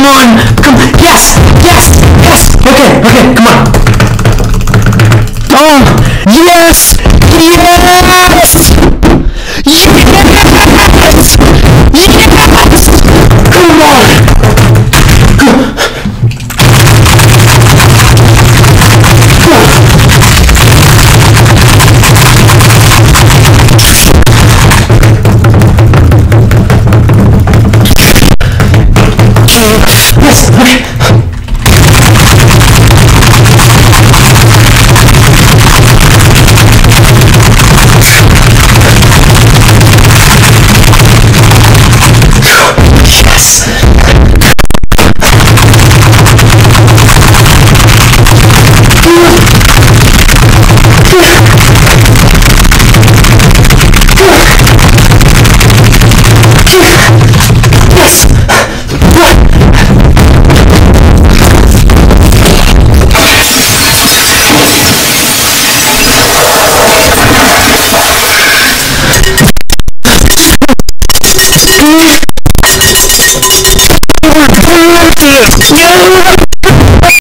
Come on! Come, yes! Yes! Yes! Okay, okay, come on! Oh! Yes! Yes! Yes! Yes! Come on!